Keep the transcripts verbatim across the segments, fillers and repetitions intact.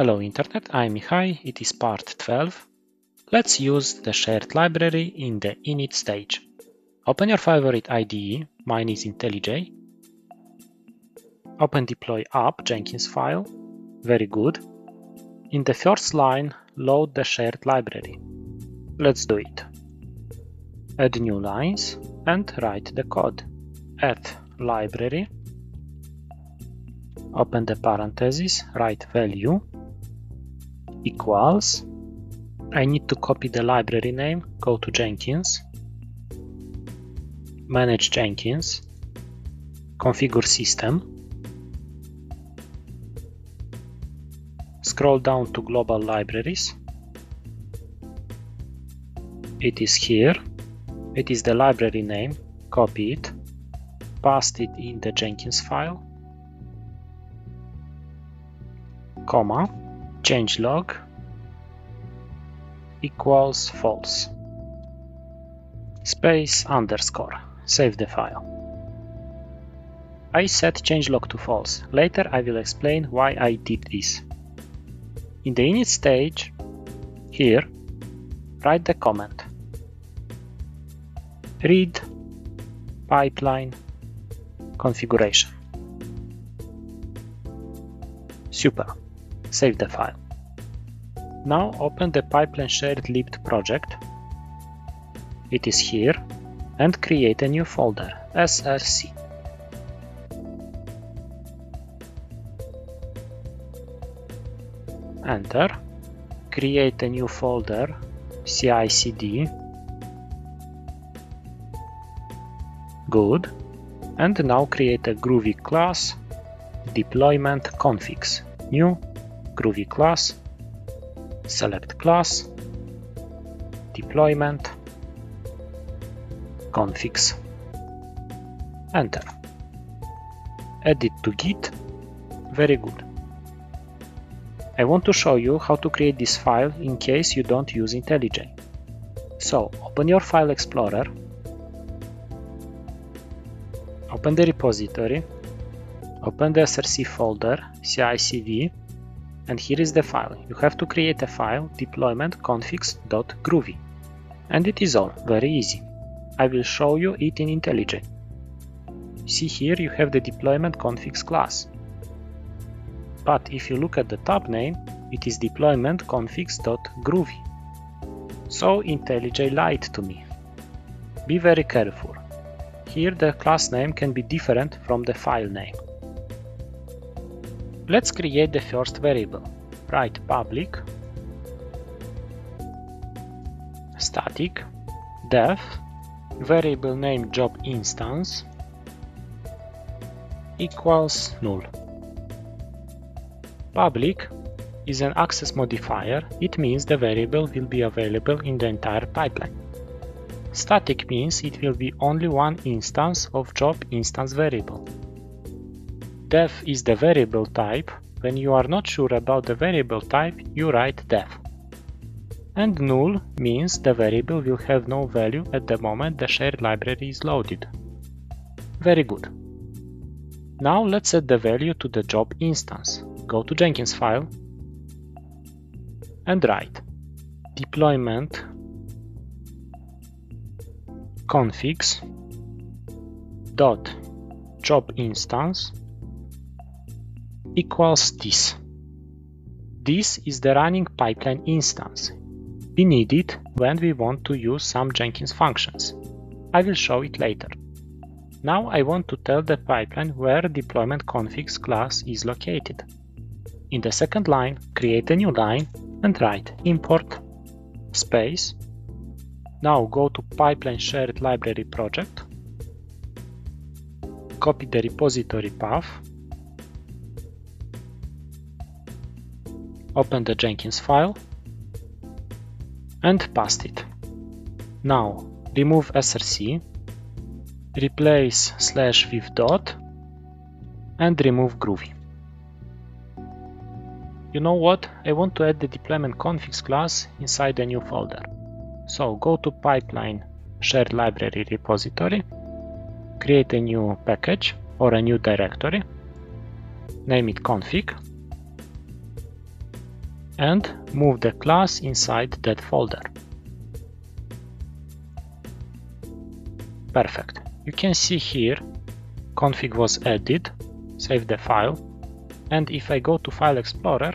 Hello Internet, I'm Mihai, it is part twelve. Let's use the shared library in the init stage. Open your favorite I D E, mine is IntelliJ. Open deploy app Jenkinsfile, very good. In the first line, load the shared library. Let's do it. Add new lines and write the code. Add library, open the parentheses, write value, equals, I need to copy the library name, go to Jenkins, manage Jenkins, configure system, scroll down to global libraries, it is here, it is the library name, copy it, paste it in the Jenkins file, comma, change log equals false, space underscore, save the file. I set changelog to false, later I will explain why I did this. In the init stage, here, write the comment read pipeline configuration. Super, save the file. Now open the pipeline shared libt project, it is here, and create a new folder, src. Enter, create a new folder, C I C D, good, and now create a Groovy class, DeploymentConfigs, new, Groovy class, select class, deployment, configs, enter. Add it to Git, very good. I want to show you how to create this file in case you don't use IntelliJ. So, open your file explorer, open the repository, open the src folder, C I C D, and here is the file. You have to create a file, deployment configs dot groovy. And it is all, very easy. I will show you it in IntelliJ. See here you have the deployment configs class. But if you look at the tab name, it is deployment configs dot groovy. So IntelliJ lied to me. Be very careful. Here the class name can be different from the file name. Let's create the first variable. Write public static def variable name jobInstance equals null. Public is an access modifier, it means the variable will be available in the entire pipeline. Static means it will be only one instance of jobInstance variable. Def is the variable type, when you are not sure about the variable type, you write def. And null means the variable will have no value at the moment the shared library is loaded. Very good. Now let's set the value to the job instance. Go to Jenkins file and write deployment configs dot job instance equals this. This is the running pipeline instance. We need it when we want to use some Jenkins functions. I will show it later. Now I want to tell the pipeline where deployment configs class is located. In the second line, create a new line and write import space. Now go to pipeline shared library project, copy the repository path, open the Jenkins file and paste it. Now remove src, replace slash with dot and remove Groovy. You know what? I want to add the deployment configs class inside a new folder. So go to pipeline shared library repository, create a new package or a new directory, name it config. and move the class inside that folder. Perfect. You can see here config was added, save the file, and if I go to File Explorer,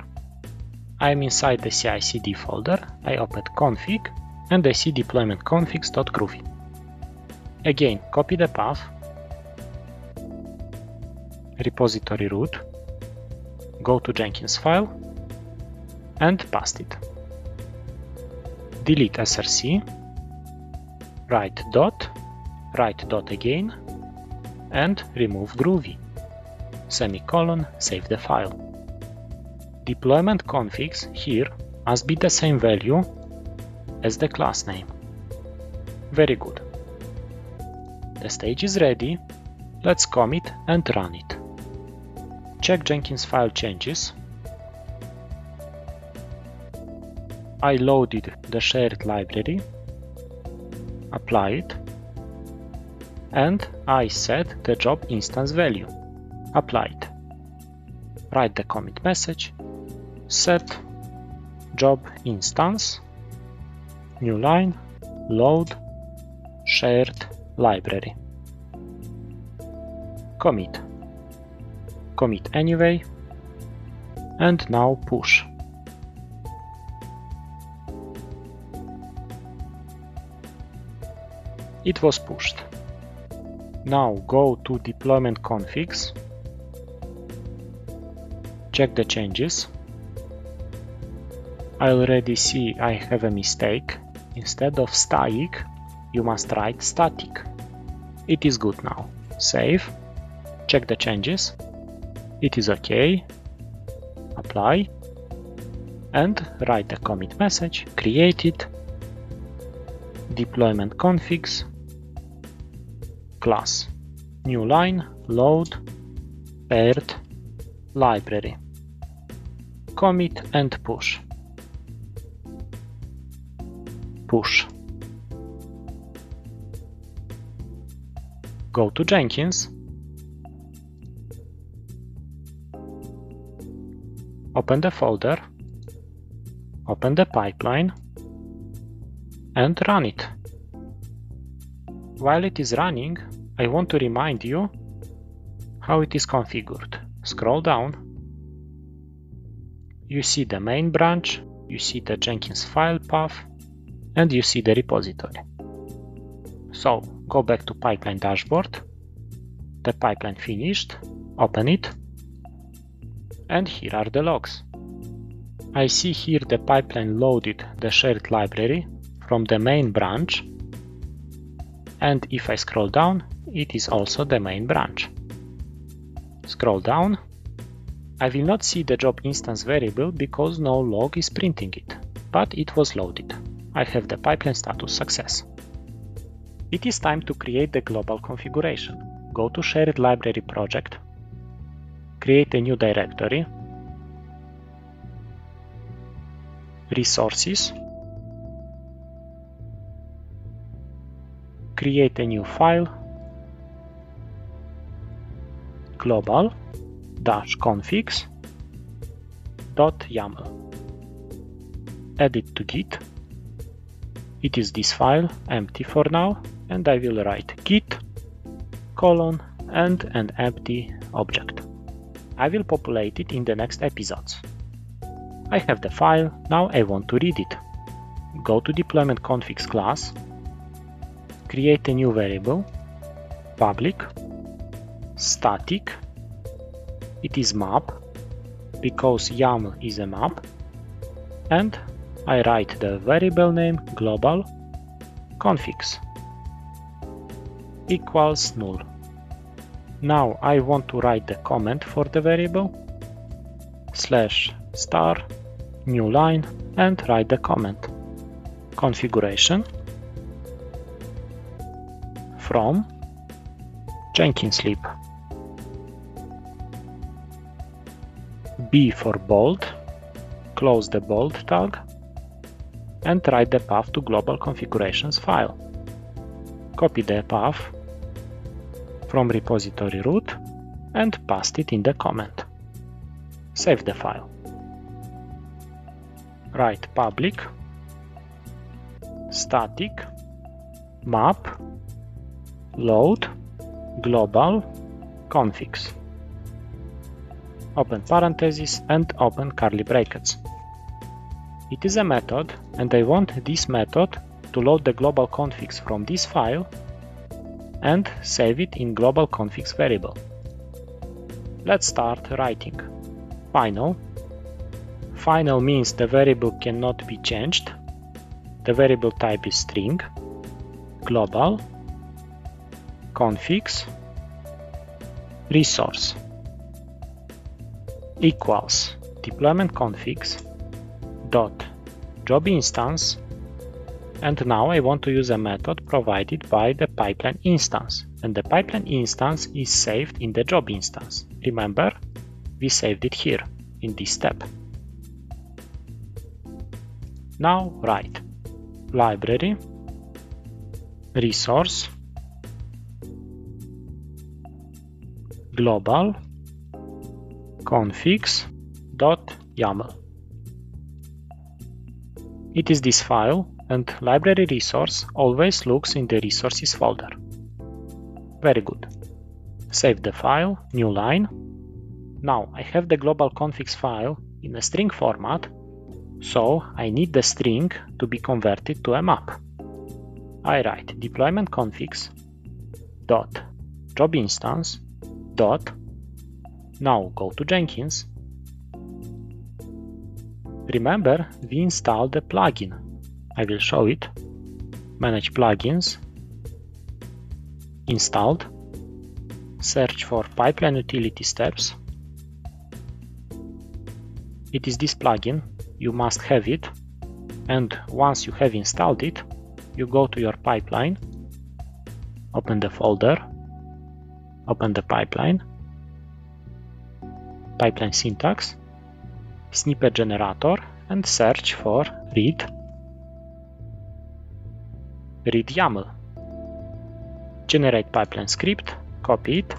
I'm inside the C I C D folder, I open config and I see deployment configs dot groovy. Again, copy the path, repository root, go to Jenkins file and paste it. Delete src, right dot, right dot again, and remove Groovy, semicolon, save the file. Deployment configs here must be the same value as the class name. Very good. The stage is ready. Let's commit and run it. Check Jenkins file changes. I loaded the shared library, apply it, and I set the job instance value, apply it. Write the commit message, set job instance, new line, load shared library. Commit. Commit anyway, and now push. It was pushed. Now go to deployment configs, check the changes. I already see I have a mistake. Instead of static, you must write static. It is good now. Save, check the changes. It is okay. Apply and write the commit message, create it, deployment configs, class, new line, load, shared library, commit and push, push. Go to Jenkins, open the folder, open the pipeline and run it. While it is running, I want to remind you how it is configured. Scroll down, you see the main branch, you see the Jenkins file path, and you see the repository. So go back to pipeline dashboard, the pipeline finished, open it, and here are the logs. I see here the pipeline loaded the shared library from the main branch, and if I scroll down, it is also the main branch. Scroll down, I will not see the job instance variable because no log is printing it, but it was loaded. I have the pipeline status success. It is time to create the global configuration. Go to shared library project, create a new directory, resources, create a new file, global dash configs dot yaml. Add it to Git. It is this file, empty for now, and I will write git colon and an empty object. I will populate it in the next episodes. I have the file, now I want to read it. Go to deployment configs class, create a new variable, public, static, it is map, because YAML is a map, and I write the variable name global configs equals null. Now I want to write the comment for the variable, slash star, new line, and write the comment. Configuration from Jenkins lib. B for bold, close the bold tag, and write the path to global configurations file. Copy the path from repository root and paste it in the comment. Save the file. write public static map load global-configs, open parentheses and open curly brackets. It is a method, and I want this method to load the global configs from this file and save it in global configs variable. Let's start writing. Final. Final means the variable cannot be changed. The variable type is string. Global configs resource equals deploymentConfigs dot jobInstance, and now I want to use a method provided by the pipeline instance, and the pipeline instance is saved in the job instance. Remember, we saved it here in this step. Now write library resource global configs.yaml. It is this file, and library resource always looks in the resources folder. Very good. Save the file, new line. Now I have the global configs file in a string format, so I need the string to be converted to a map. I write deployment configs dot job instance dot. Now go to Jenkins. Remember, we installed the plugin. I will show it. Manage plugins. Installed. Search for pipeline utility steps. It is this plugin. You must have it. And once you have installed it, you go to your pipeline. Open the folder. Open the pipeline. Pipeline syntax, snippet generator, and search for read readYAML. Generate pipeline script, copy it,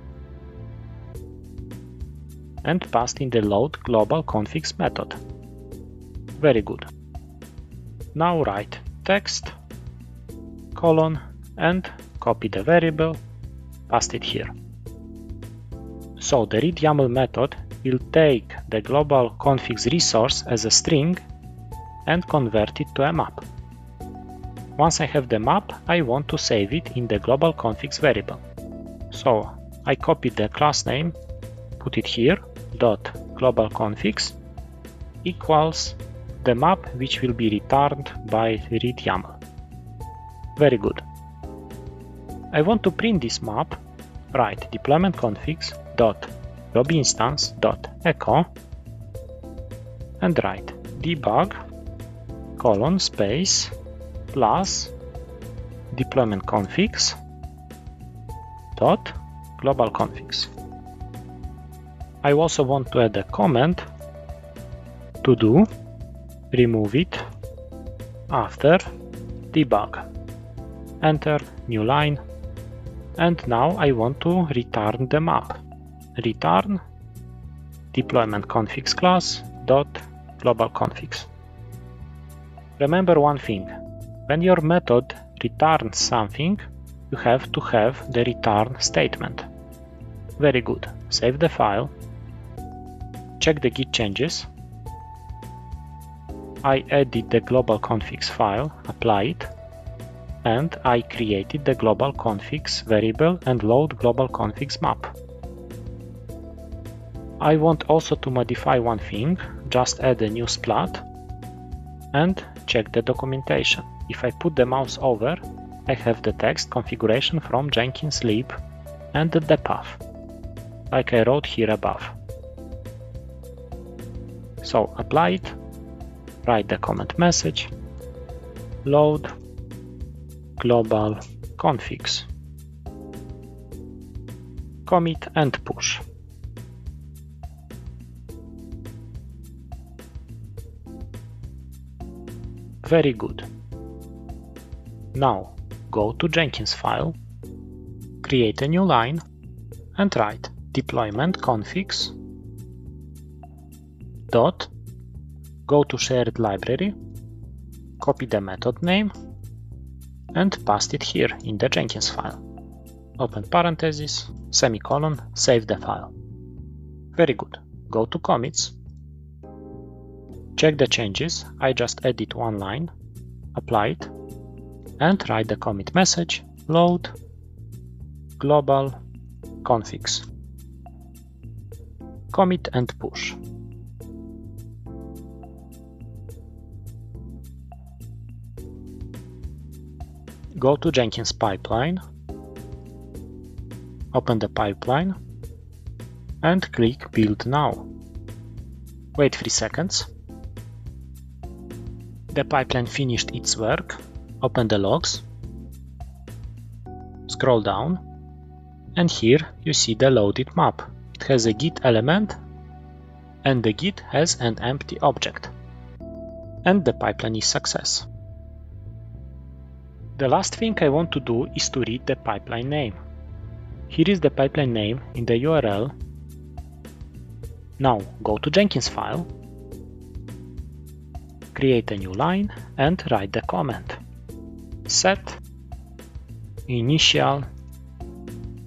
and paste in the load global configs method. Very good. Now write text, colon, and copy the variable, paste it here. So the readYAML method will take the global configs resource as a string and convert it to a map. Once I have the map, I want to save it in the global configs variable. So I copy the class name, put it here, dot global configs equals the map which will be returned by readYAML. Very good. I want to print this map. Write deployment configs dot jobInstance.echo and write debug colon space plus deployment configs dot global configs. I also want to add a comment to do remove it after debug. Enter, new line, and now I want to return the map. Return deploymentConfigs class dot globalConfigs. Remember one thing: when your method returns something, you have to have the return statement. Very good. Save the file. Check the git changes. I added the globalConfigs file, apply it, and I created the globalConfigs variable and load globalConfigs map. I want also to modify one thing, just add a new splat and check the documentation. If I put the mouse over, I have the text configuration from Jenkins lib and the path, like I wrote here above. So apply it, write the comment message, load global configs, commit and push. Very good. Now go to Jenkins file, create a new line, and write deployment configs dot go to shared library, copy the method name, and paste it here in the Jenkins file. Open parentheses, semicolon, save the file. Very good. Go to commits, check the changes, I just edit one line, apply it, and write the commit message load global-configs. Commit and push. Go to Jenkins pipeline, open the pipeline, and click build now. Wait three seconds. The pipeline finished its work. Open the logs, scroll down, and here you see the loaded map. It has a git element, and the git has an empty object. And the pipeline is success. The last thing I want to do is to read the pipeline name. Here is the pipeline name in the U R L. Now go to Jenkins file, create a new line, and write the comment. Set initial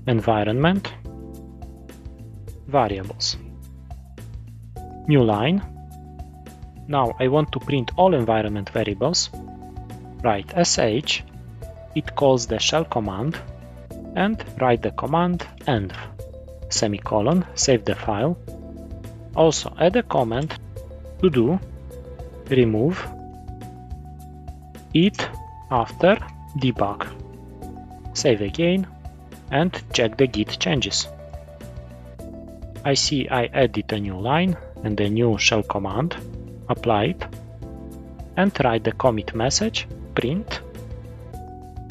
environment variables. New line. Now I want to print all environment variables. Write sh, it calls the shell command, and write the command env. Semicolon, save the file. Also add a comment to do remove it after debug. Save again and check the git changes. I see I added a new line and a new shell command, apply it, and write the commit message print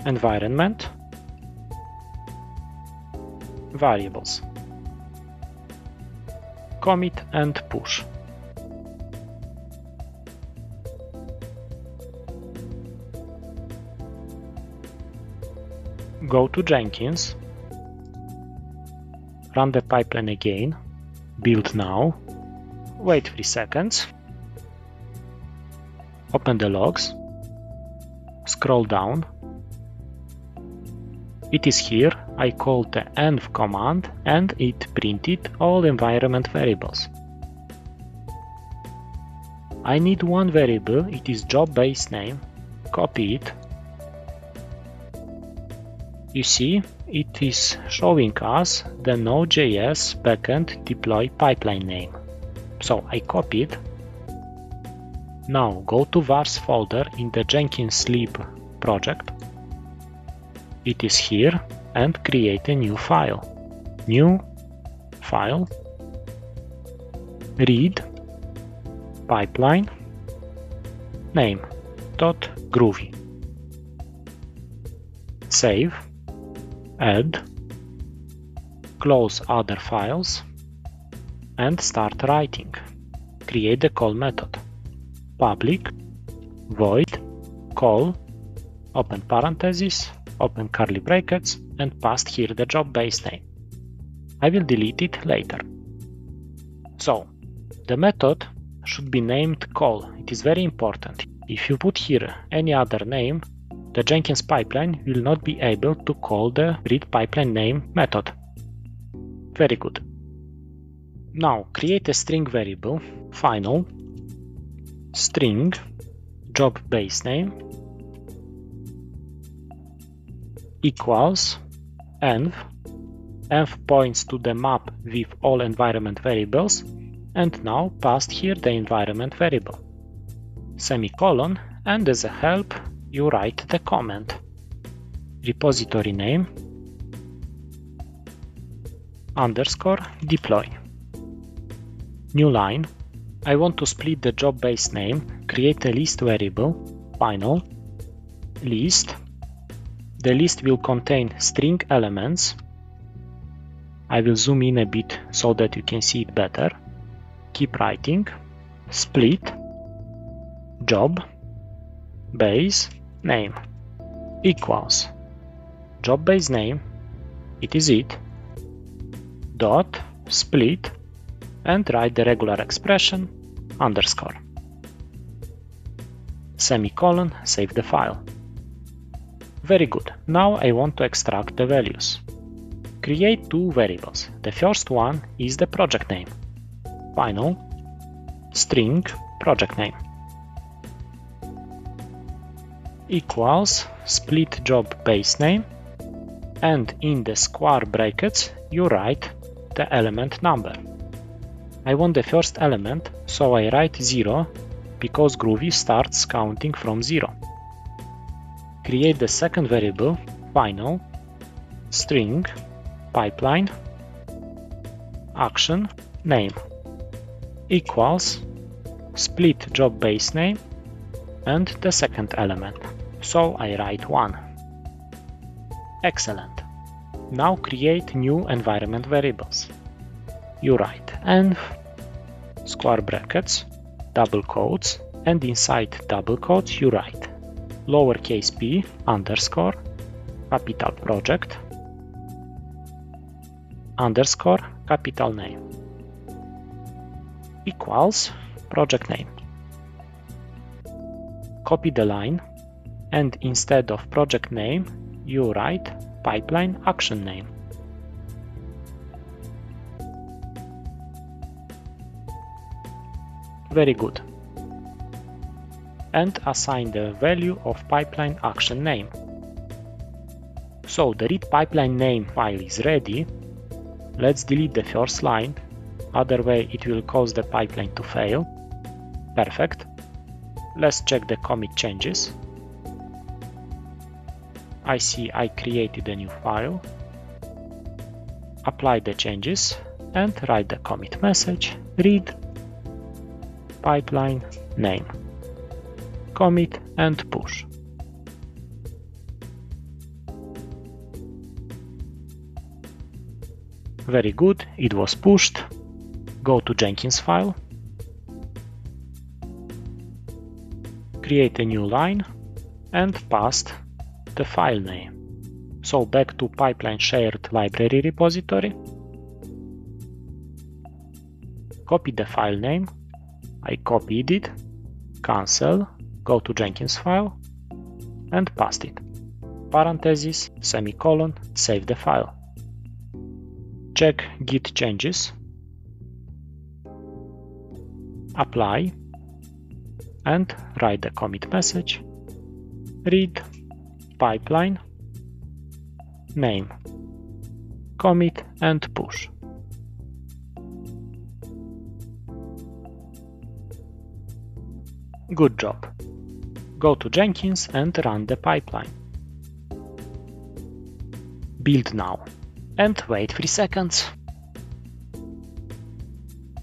environment variables. Commit and push. Go to Jenkins, run the pipeline again, build now, wait three seconds, open the logs, scroll down, it is here, I called the env command and it printed all environment variables. I need one variable, it is jobBaseName, copy it. You see, it is showing us the Node.js backend deploy pipeline name. So I copied. Now go to vars folder in the Jenkins lib project. It is here, and create a new file. New file, read pipeline name dot groovy. Save. Add, close other files, and start writing. Create the call method. Public void call, open parentheses, open curly brackets, and paste here the job base name. I will delete it later. So, the method should be named call. It is very important. If you put here any other name, the Jenkins pipeline will not be able to call the readPipelineName method. Very good. Now create a string variable, final, string, jobBaseName, equals env, env points to the map with all environment variables, and now paste here the environment variable, semicolon, and as a help, you write the comment. Repository name underscore deploy. New line. I want to split the job base name. Create a list variable. Final. List. The list will contain string elements. I will zoom in a bit so that you can see it better. Keep writing. Split. Job. Base. Name equals job base name, it is it, dot split, and write the regular expression underscore. semicolon, save the file. Very good. Now I want to extract the values. Create two variables. The first one is the project name. Final string project name equals split job base name, and in the square brackets you write the element number. I want the first element, so I write zero because Groovy starts counting from zero. Create the second variable, final string pipeline action name equals split job base name and the second element, so I write one. Excellent. Now create new environment variables. You write env, square brackets, double quotes, and inside double quotes you write lowercase p underscore capital project underscore capital name equals project name. Copy the line, and instead of project name you write pipeline action name. Very good. And assign the value of pipeline action name. So the readPipelineName file is ready. Let's delete the first line, otherwise it will cause the pipeline to fail. Perfect. Let's check the commit changes. I see I created a new file. Apply the changes and write the commit message read pipeline name. Commit and push. Very good, it was pushed. Go to Jenkins file. Create a new line and paste the file name. So back to pipeline shared library repository. Copy the file name. I copied it. Cancel. Go to Jenkins file and paste it. Parentheses, semicolon, save the file. Check git changes. Apply. And write the commit message read pipeline name commit and push. Good job. Go to Jenkins and run the pipeline. Build now and wait three seconds.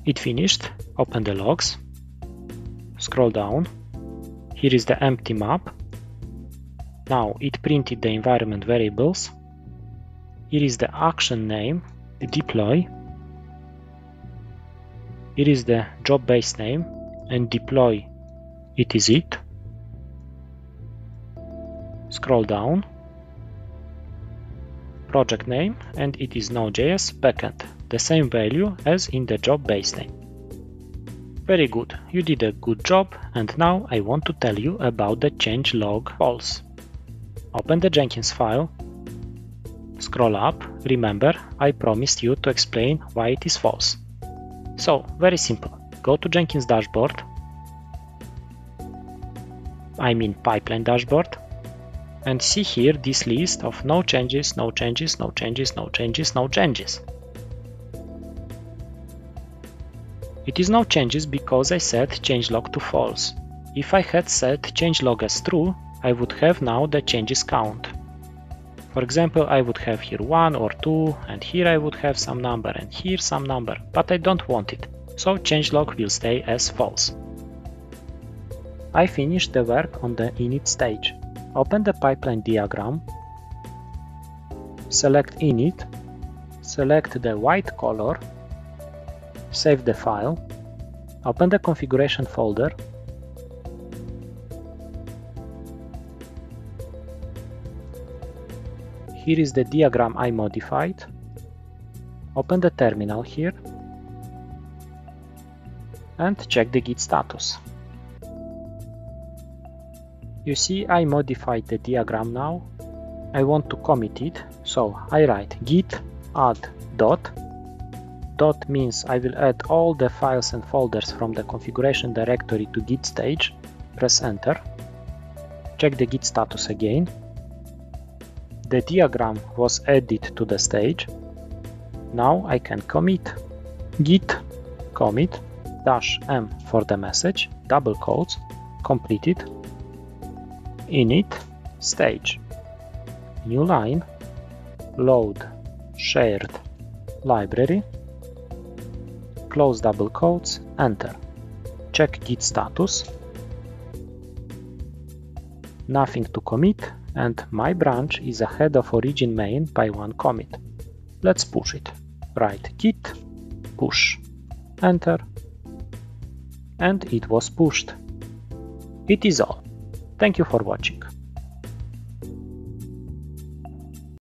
It finished. Open the logs. Scroll down. Here is the empty map. Now it printed the environment variables. Here is the action name, deploy. Here is the job base name and deploy. It is it. Scroll down. Project name, and it is Node.js backend. The same value as in the job base name. Very good, you did a good job, and now I want to tell you about the change log calls. Open the Jenkins file, scroll up, remember I promised you to explain why it is false. So, very simple, go to Jenkins dashboard, I mean pipeline dashboard, and see here this list of no changes, no changes, no changes, no changes, no changes. It is no changes because I set changelog to false. If I had set changelog as true, I would have now the changes count. For example, I would have here one or two, and here I would have some number, and here some number, but I don't want it, so changelog will stay as false. I finished the work on the init stage. Open the pipeline diagram, select init, select the white color, save the file, open the configuration folder, here is the diagram I modified, open the terminal here, and check the git status. You see, I modified the diagram now. I want to commit it, so I write git add dot. Dot means I will add all the files and folders from the configuration directory to git stage. Press enter. Check the git status again. The diagram was added to the stage. Now I can commit. Git commit dash m for the message, double quotes, completed, init stage, new line, load shared library, close double quotes, enter. Check git status. Nothing to commit, and my branch is ahead of origin main by one commit. Let's push it. Write git push, enter, and it was pushed. It is all. Thank you for watching.